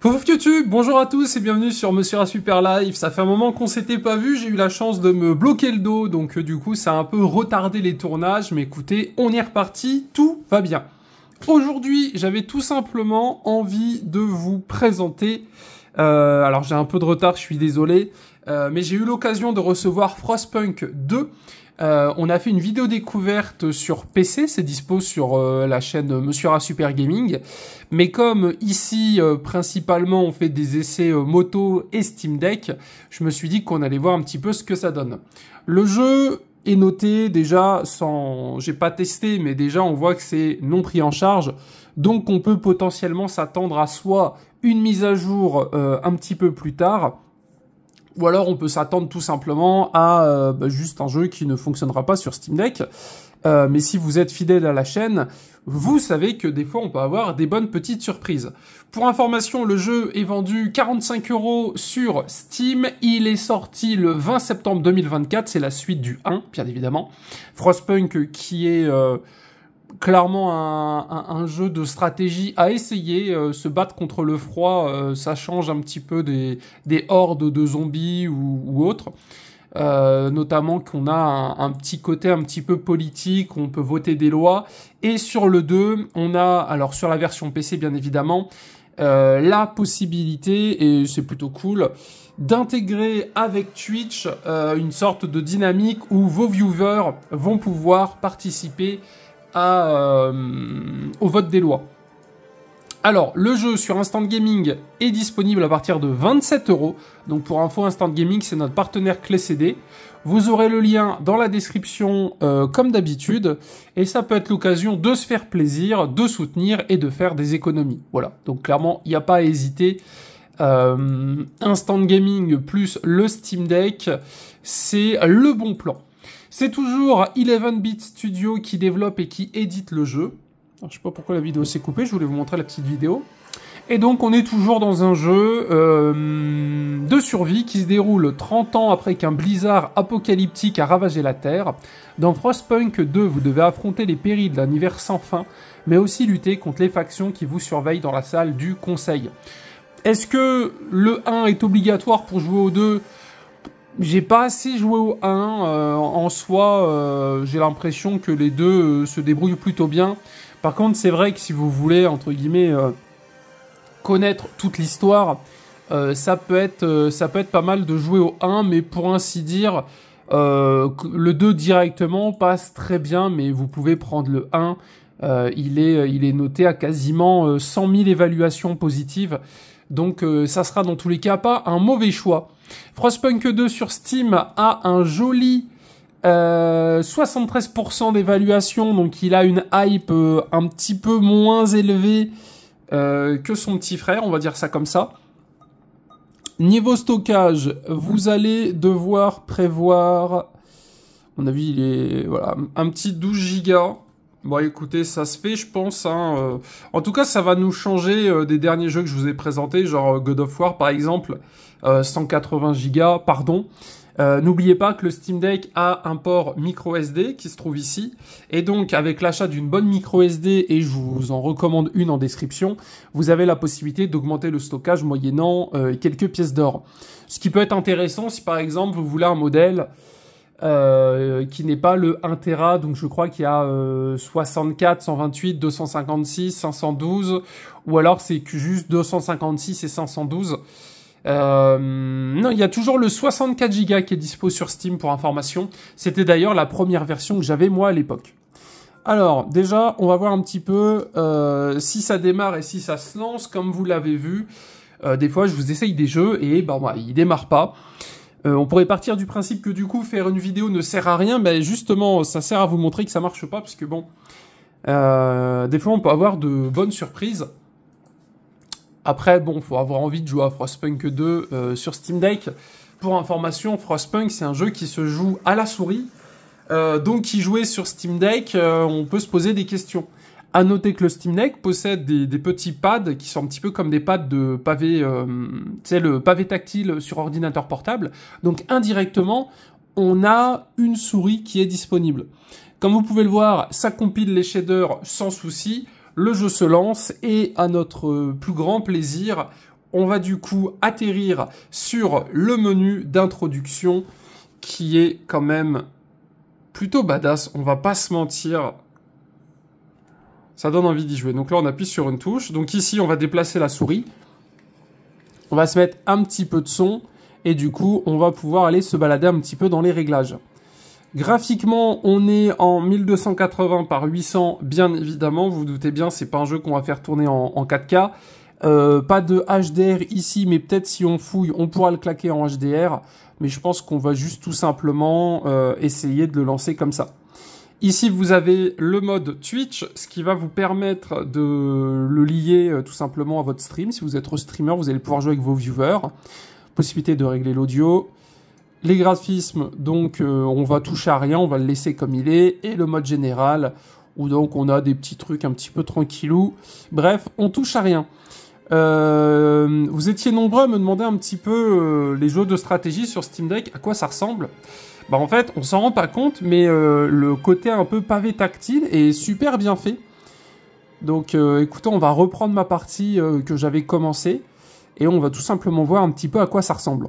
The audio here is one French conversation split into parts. Pouf YouTube, bonjour à tous et bienvenue sur Monsieur RatSuper Live. Ça fait un moment qu'on s'était pas vu, j'ai eu la chance de me bloquer le dos, donc du coup ça a un peu retardé les tournages, mais écoutez, on est reparti, tout va bien. Aujourd'hui, j'avais tout simplement envie de vous présenter, alors j'ai un peu de retard, je suis désolé, mais j'ai eu l'occasion de recevoir Frostpunk 2. On a fait une vidéo découverte sur PC, c'est dispo sur la chaîne Monsieur RatSuper Gaming. Mais comme ici, principalement, on fait des essais moto et Steam Deck, je me suis dit qu'on allait voir un petit peu ce que ça donne. Le jeu est noté déjà, sans, j'ai pas testé, mais déjà on voit que c'est non pris en charge. Donc on peut potentiellement s'attendre à soit une mise à jour un petit peu plus tard, ou alors on peut s'attendre tout simplement à juste un jeu qui ne fonctionnera pas sur Steam Deck. Mais si vous êtes fidèle à la chaîne, vous savez que des fois on peut avoir des bonnes petites surprises. Pour information, le jeu est vendu 45 € sur Steam. Il est sorti le 20 septembre 2024. C'est la suite du 1, bien évidemment. Frostpunk qui est clairement un jeu de stratégie à essayer, se battre contre le froid, ça change un petit peu des hordes de zombies ou autres. Notamment qu'on a un petit côté un petit peu politique, on peut voter des lois. Et sur le 2, on a, alors sur la version PC bien évidemment, la possibilité, et c'est plutôt cool, d'intégrer avec Twitch une sorte de dynamique où vos viewers vont pouvoir participer au vote des lois. Alors, le jeu sur Instant Gaming est disponible à partir de 27 €. Donc, pour info, Instant Gaming, c'est notre partenaire CléCD. Vous aurez le lien dans la description, comme d'habitude. Et ça peut être l'occasion de se faire plaisir, de soutenir et de faire des économies. Voilà. Donc, clairement, il n'y a pas à hésiter. Instant Gaming plus le Steam Deck, c'est le bon plan. C'est toujours 11-Bit Studio qui développe et qui édite le jeu. Alors, je sais pas pourquoi la vidéo s'est coupée, je voulais vous montrer la petite vidéo. Et donc on est toujours dans un jeu de survie qui se déroule 30 ans après qu'un blizzard apocalyptique a ravagé la Terre. Dans Frostpunk 2, vous devez affronter les périls d'un hiver sans fin, mais aussi lutter contre les factions qui vous surveillent dans la salle du conseil. Est-ce que le 1 est obligatoire pour jouer au 2 ? J'ai pas assez joué au 1, en soi, j'ai l'impression que les deux se débrouillent plutôt bien. Par contre, c'est vrai que si vous voulez, entre guillemets, connaître toute l'histoire, ça peut être pas mal de jouer au 1, mais pour ainsi dire, le 2 directement passe très bien, mais vous pouvez prendre le 1. Il est noté à quasiment 100 000 évaluations positives. Donc ça sera dans tous les cas pas un mauvais choix. Frostpunk 2 sur Steam a un joli 73 % d'évaluation, donc il a une hype un petit peu moins élevée que son petit frère, on va dire ça comme ça. Niveau stockage, vous allez devoir prévoir, à mon avis il est voilà, un petit 12 Go. Bon écoutez, ça se fait je pense, hein. En tout cas ça va nous changer des derniers jeux que je vous ai présentés, genre God of War par exemple, 180 Go, pardon. N'oubliez pas que le Steam Deck a un port micro SD qui se trouve ici, et donc avec l'achat d'une bonne micro SD, et je vous en recommande une en description, vous avez la possibilité d'augmenter le stockage moyennant quelques pièces d'or. Ce qui peut être intéressant si par exemple vous voulez un modèle qui n'est pas le 1 Tera, donc je crois qu'il y a 64, 128, 256, 512, ou alors c'est juste 256 et 512. Non, il y a toujours le 64 Go qui est dispo sur Steam pour information. C'était d'ailleurs la première version que j'avais moi à l'époque. Alors déjà, on va voir un petit peu si ça démarre et si ça se lance. Comme vous l'avez vu, des fois je vous essaye des jeux et ben bah, il démarre pas. On pourrait partir du principe que du coup faire une vidéo ne sert à rien, mais justement ça sert à vous montrer que ça marche pas, parce que bon, des fois on peut avoir de bonnes surprises. Après bon, faut avoir envie de jouer à Frostpunk 2 sur Steam Deck. Pour information, Frostpunk c'est un jeu qui se joue à la souris, donc y jouer sur Steam Deck, on peut se poser des questions. À noter que le Steam Deck possède des petits pads qui sont un petit peu comme des pads de pavé, c'est le pavé tactile sur ordinateur portable. Donc indirectement, on a une souris qui est disponible. Comme vous pouvez le voir, ça compile les shaders sans souci, le jeu se lance et à notre plus grand plaisir, on va du coup atterrir sur le menu d'introduction qui est quand même plutôt badass, on va pas se mentir. Ça donne envie d'y jouer. Donc là, on appuie sur une touche. Donc ici, on va déplacer la souris. On va se mettre un petit peu de son. Et du coup, on va pouvoir aller se balader un petit peu dans les réglages. Graphiquement, on est en 1280 par 800, bien évidemment. Vous vous doutez bien, c'est pas un jeu qu'on va faire tourner en 4K. Pas de HDR ici, mais peut-être si on fouille, on pourra le claquer en HDR. Mais je pense qu'on va juste tout simplement essayer de le lancer comme ça. Ici, vous avez le mode Twitch, ce qui va vous permettre de le lier tout simplement à votre stream. Si vous êtes streamer, vous allez pouvoir jouer avec vos viewers. Possibilité de régler l'audio. Les graphismes, donc on va toucher à rien, on va le laisser comme il est. Et le mode général, où donc on a des petits trucs un petit peu tranquillou. Bref, on touche à rien. Vous étiez nombreux à me demander un petit peu les jeux de stratégie sur Steam Deck, à quoi ça ressemble. Bah en fait, on s'en rend pas compte, mais le côté un peu pavé tactile est super bien fait. Donc écoutez, on va reprendre ma partie que j'avais commencée, et on va tout simplement voir un petit peu à quoi ça ressemble.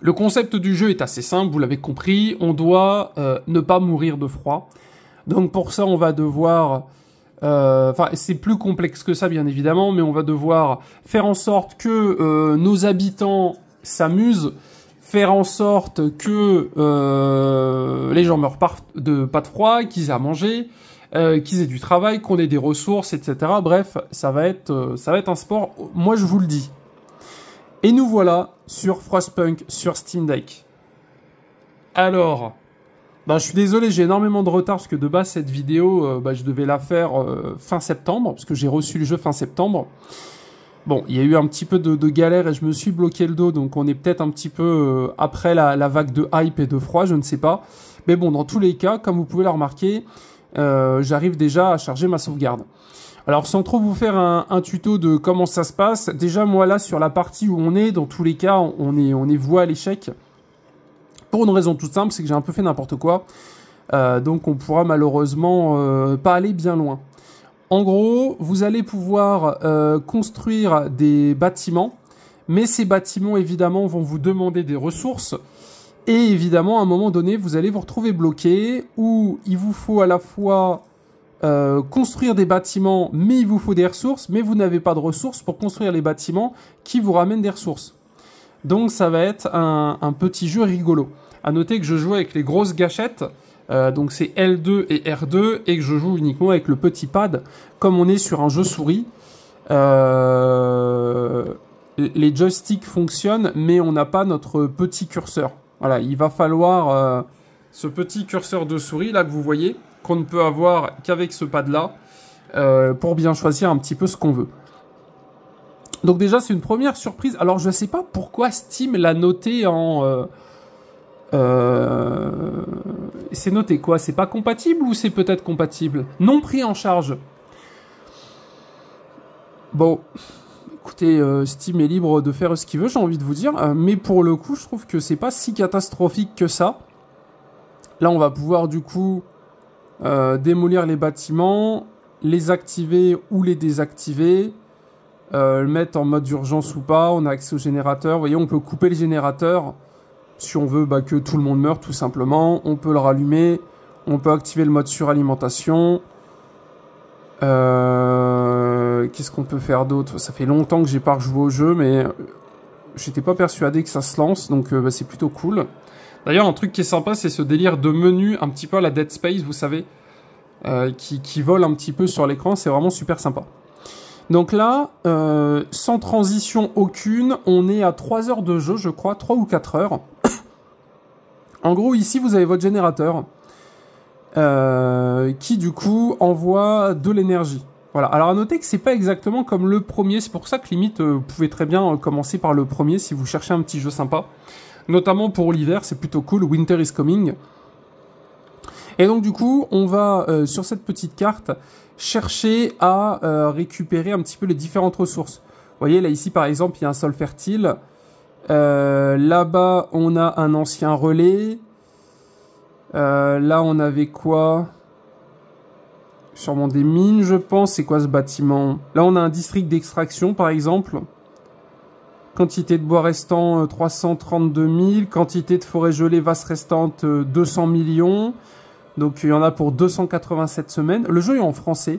Le concept du jeu est assez simple, vous l'avez compris, on doit ne pas mourir de froid. Donc pour ça, on va devoir... Enfin, c'est plus complexe que ça, bien évidemment, mais on va devoir faire en sorte que nos habitants s'amusent, faire en sorte que les gens meurent pas de froid, qu'ils aient à manger, qu'ils aient du travail, qu'on ait des ressources, etc. Bref, ça va être un sport, moi je vous le dis. Et nous voilà sur Frostpunk, sur Steam Deck. Alors... Ben, je suis désolé, j'ai énormément de retard parce que de base, cette vidéo, je devais la faire fin septembre, parce que j'ai reçu le jeu fin septembre. Bon, il y a eu un petit peu de galère et je me suis bloqué le dos, donc on est peut-être un petit peu après la vague de hype et de froid, je ne sais pas. Mais bon, dans tous les cas, comme vous pouvez le remarquer, j'arrive déjà à charger ma sauvegarde. Alors, sans trop vous faire un tuto de comment ça se passe, déjà, moi, là, sur la partie où on est, dans tous les cas, on est voué à l'échec. Pour une raison toute simple, c'est que j'ai un peu fait n'importe quoi. Donc on pourra malheureusement pas aller bien loin. En gros, vous allez pouvoir construire des bâtiments. Mais ces bâtiments, évidemment, vont vous demander des ressources. Et évidemment, à un moment donné, vous allez vous retrouver bloqué. Où il vous faut à la fois construire des bâtiments, mais il vous faut des ressources. Mais vous n'avez pas de ressources pour construire les bâtiments qui vous ramènent des ressources. Donc ça va être un petit jeu rigolo. À noter que je joue avec les grosses gâchettes, donc c'est L2 et R2, et que je joue uniquement avec le petit pad, comme on est sur un jeu souris. Les joysticks fonctionnent, mais on n'a pas notre petit curseur. Voilà, il va falloir ce petit curseur de souris là que vous voyez, qu'on ne peut avoir qu'avec ce pad là, pour bien choisir un petit peu ce qu'on veut. Donc déjà, c'est une première surprise. Alors, je ne sais pas pourquoi Steam l'a noté en... C'est noté quoi? C'est pas compatible ou c'est peut-être compatible? Non pris en charge. Bon, écoutez, Steam est libre de faire ce qu'il veut, j'ai envie de vous dire. Mais pour le coup, je trouve que c'est pas si catastrophique que ça. Là, on va pouvoir du coup démolir les bâtiments, les activer ou les désactiver. Le mettre en mode urgence ou pas, on a accès au générateur, vous voyez on peut couper le générateur si on veut que tout le monde meure tout simplement, on peut le rallumer, on peut activer le mode suralimentation, qu'est-ce qu'on peut faire d'autre? Ça fait longtemps que j'ai pas rejoué au jeu mais j'étais pas persuadé que ça se lance donc c'est plutôt cool. D'ailleurs un truc qui est sympa c'est ce délire de menu un petit peu à la Dead Space vous savez, qui vole un petit peu sur l'écran, c'est vraiment super sympa. Donc là, sans transition aucune, on est à 3 heures de jeu, je crois, 3 ou 4 heures. En gros, ici, vous avez votre générateur qui, du coup, envoie de l'énergie. Voilà. Alors, à noter que c'est pas exactement comme le premier. C'est pour ça que, limite, vous pouvez très bien commencer par le premier si vous cherchez un petit jeu sympa. Notamment pour l'hiver, c'est plutôt cool. Winter is coming. Et donc, du coup, on va, sur cette petite carte... chercher à récupérer un petit peu les différentes ressources. Vous voyez, là, ici, par exemple, il y a un sol fertile. Là-bas, on a un ancien relais. Là, on avait quoi? Sûrement des mines, je pense. C'est quoi ce bâtiment? Là, on a un district d'extraction, par exemple. Quantité de bois restant 332 000. Quantité de forêt gelée vaste restante 200 millions. Donc il y en a pour 287 semaines. Le jeu est en français.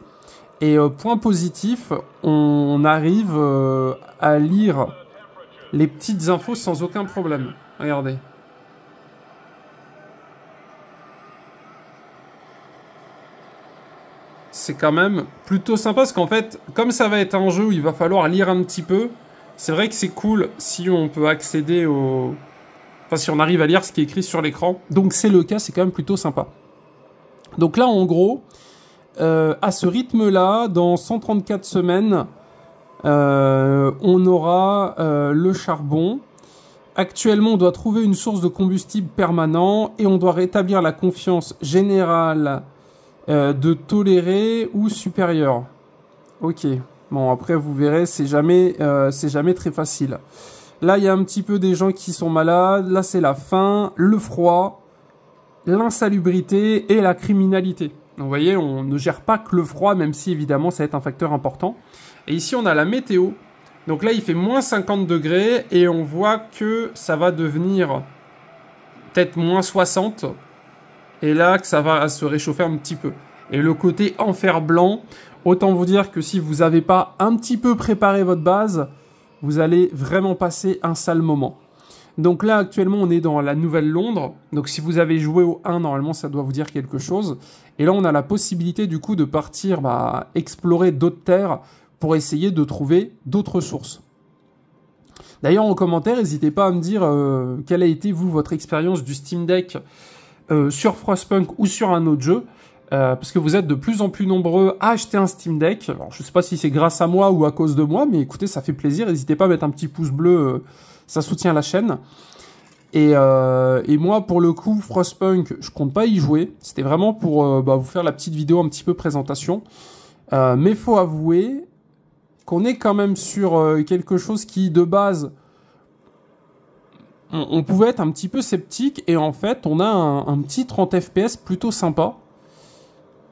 Et point positif, on arrive à lire les petites infos sans aucun problème. Regardez. C'est quand même plutôt sympa parce qu'en fait, comme ça va être un jeu où il va falloir lire un petit peu, c'est vrai que c'est cool si on peut accéder au... Enfin, si on arrive à lire ce qui est écrit sur l'écran. Donc c'est le cas, c'est quand même plutôt sympa. Donc là, en gros, à ce rythme-là, dans 134 semaines, on aura le charbon. Actuellement, on doit trouver une source de combustible permanent et on doit rétablir la confiance générale de toléré ou supérieur. Ok. Bon, après, vous verrez, c'est jamais très facile. Là, il y a un petit peu des gens qui sont malades. Là, c'est la faim, le froid, l'insalubrité et la criminalité. Donc, vous voyez, on ne gère pas que le froid, même si, évidemment, ça va être un facteur important. Et ici, on a la météo. Donc là, il fait moins 50 degrés et on voit que ça va devenir peut-être moins 60. Et là, que ça va se réchauffer un petit peu. Et le côté enfer blanc, autant vous dire que si vous n'avez pas un petit peu préparé votre base, vous allez vraiment passer un sale moment. Donc là, actuellement, on est dans la Nouvelle-Londres. Donc si vous avez joué au 1, normalement, ça doit vous dire quelque chose. Et là, on a la possibilité, du coup, de partir explorer d'autres terres pour essayer de trouver d'autres sources. D'ailleurs, en commentaire, n'hésitez pas à me dire quelle a été, vous, votre expérience du Steam Deck sur Frostpunk ou sur un autre jeu, parce que vous êtes de plus en plus nombreux à acheter un Steam Deck. Alors, je sais pas si c'est grâce à moi ou à cause de moi, mais écoutez, ça fait plaisir. N'hésitez pas à mettre un petit pouce bleu, ça soutient la chaîne. Et moi, pour le coup, Frostpunk, je compte pas y jouer. C'était vraiment pour vous faire la petite vidéo un petit peu présentation. Mais faut avouer qu'on est quand même sur quelque chose qui, de base... On pouvait être un petit peu sceptique et en fait on a un petit 30 FPS plutôt sympa.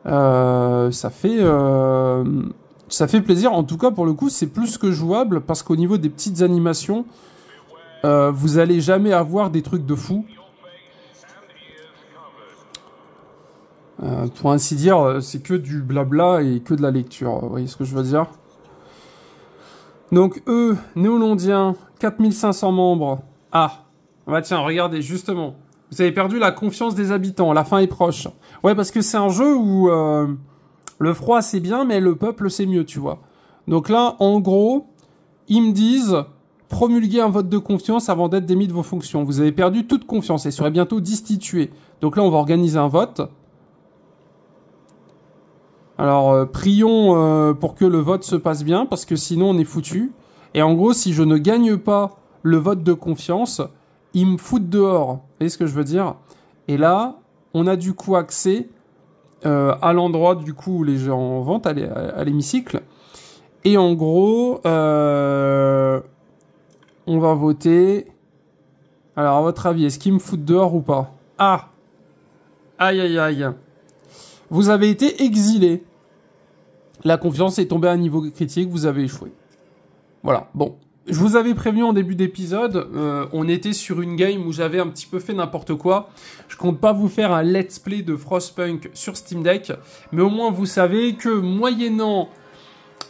Ça fait plaisir, en tout cas pour le coup c'est plus que jouable parce qu'au niveau des petites animations vous allez jamais avoir des trucs de fou. Pour ainsi dire, c'est que du blabla et que de la lecture, vous voyez ce que je veux dire. Donc eux, néolondiens, 4500 membres. Ah, bah tiens, regardez, justement. Vous avez perdu la confiance des habitants, la fin est proche. Ouais, parce que c'est un jeu où le froid, c'est bien, mais le peuple, c'est mieux, tu vois. Donc là, en gros, ils me disent, promulguez un vote de confiance avant d'être démis de vos fonctions. Vous avez perdu toute confiance et serez bientôt destitué. Donc là, on va organiser un vote. Alors, prions pour que le vote se passe bien, parce que sinon, on est foutu. Et en gros, si je ne gagne pas le vote de confiance, ils me foutent dehors. Vous voyez ce que je veux dire? Et là, on a du coup accès à l'endroit du coup où les gens vantent, à l'hémicycle. Et en gros, on va voter. Alors, à votre avis, est-ce qu'ils me foutent dehors ou pas? Ah! Aïe, aïe, aïe. Vous avez été exilé. La confiance est tombée à un niveau critique, vous avez échoué. Voilà, bon. Je vous avais prévenu en début d'épisode, on était sur une game où j'avais un petit peu fait n'importe quoi. Je compte pas vous faire un let's play de Frostpunk sur Steam Deck, mais au moins vous savez que moyennant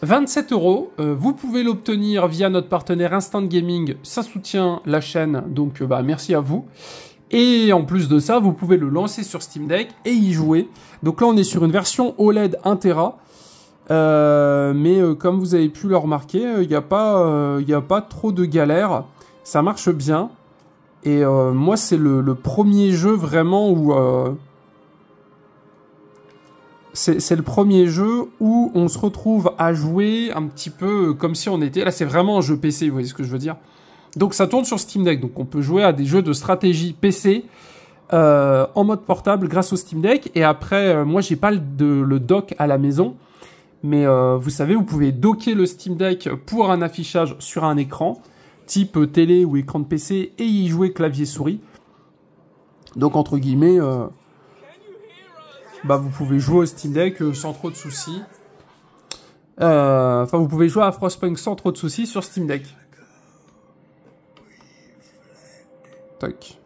27 €, vous pouvez l'obtenir via notre partenaire Instant Gaming, ça soutient la chaîne, donc merci à vous. Et en plus de ça, vous pouvez le lancer sur Steam Deck et y jouer. Donc là on est sur une version OLED 1 TB. Mais comme vous avez pu le remarquer, il n'y a pas trop de galères, ça marche bien. Et moi c'est le premier jeu vraiment où c'est le premier jeu où on se retrouve à jouer un petit peu comme si on était... Là c'est vraiment un jeu PC, vous voyez ce que je veux dire. Donc ça tourne sur Steam Deck, donc on peut jouer à des jeux de stratégie PC en mode portable grâce au Steam Deck. Et après moi j'ai pas le dock à la maison. Mais vous savez, vous pouvez docker le Steam Deck pour un affichage sur un écran, type télé ou écran de PC, et y jouer clavier-souris. Donc, entre guillemets, vous pouvez jouer au Steam Deck sans trop de soucis. Vous pouvez jouer à Frostpunk sans trop de soucis sur Steam Deck. Tac.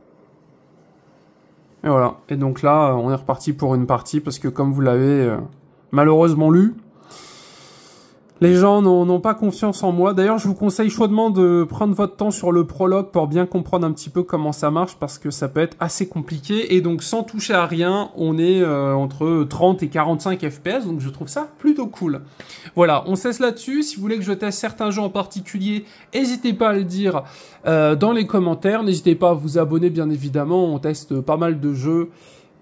Et voilà. Et donc là, on est reparti pour une partie parce que comme vous l'avez malheureusement lu, les gens n'ont pas confiance en moi. D'ailleurs, je vous conseille chaudement de prendre votre temps sur le prologue pour bien comprendre un petit peu comment ça marche parce que ça peut être assez compliqué. Et donc, sans toucher à rien, on est entre 30 et 45 FPS. Donc, je trouve ça plutôt cool. Voilà, on cesse là-dessus. Si vous voulez que je teste certains jeux en particulier, n'hésitez pas à le dire dans les commentaires. N'hésitez pas à vous abonner, bien évidemment. On teste pas mal de jeux.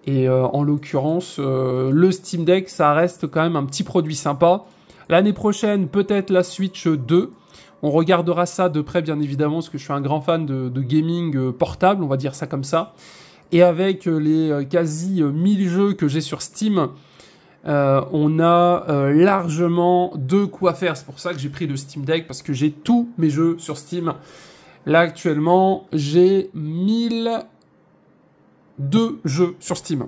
Et en l'occurrence, le Steam Deck, ça reste quand même un petit produit sympa. L'année prochaine, peut-être la Switch 2. On regardera ça de près, bien évidemment, parce que je suis un grand fan de gaming portable, on va dire ça comme ça. Et avec les quasi 1000 jeux que j'ai sur Steam, on a largement de quoi faire. C'est pour ça que j'ai pris le Steam Deck, parce que j'ai tous mes jeux sur Steam. Là, actuellement, j'ai 1002 jeux sur Steam.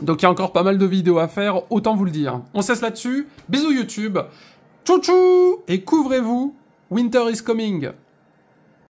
Donc il y a encore pas mal de vidéos à faire, autant vous le dire. On cesse là-dessus, bisous YouTube, tchou tchou, et couvrez-vous, winter is coming.